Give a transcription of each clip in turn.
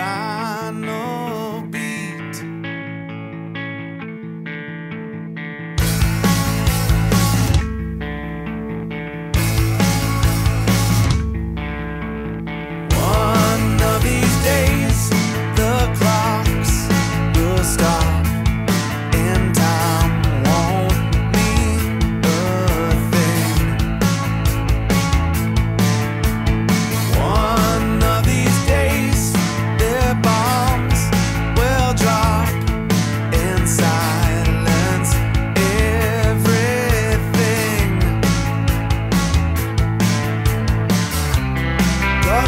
final beat. One of these days, the clocks will stop.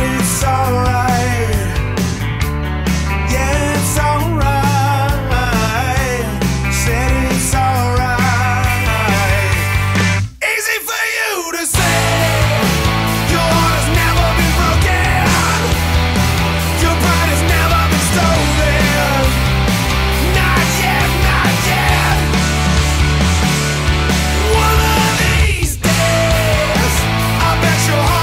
It's alright, yeah, it's alright. Said it's alright. Easy for you to say, your heart has never been broken, your pride has never been stolen. Not yet, not yet. One of these days, I bet your heart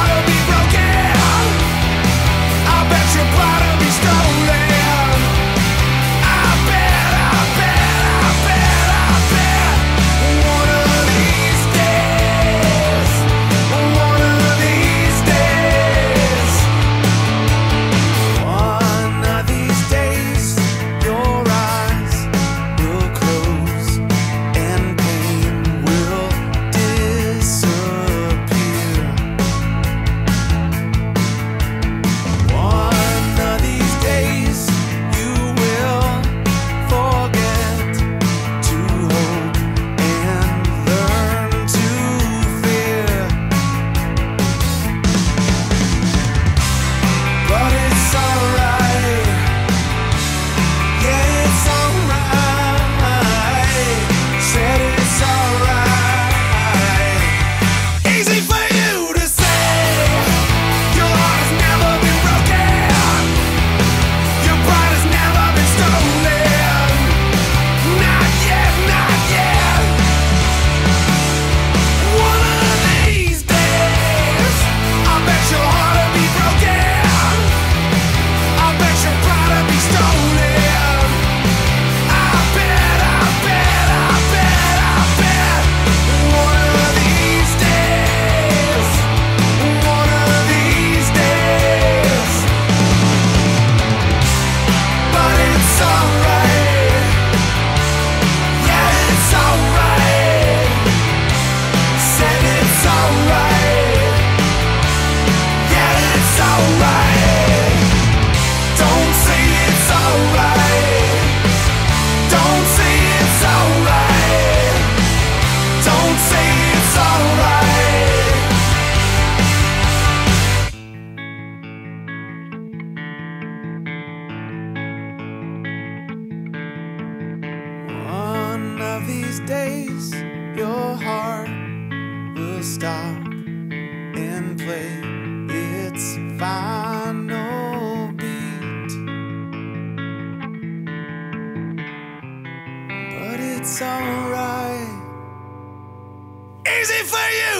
these days, your heart will stop and play its final beat. But it's alright. Easy for you!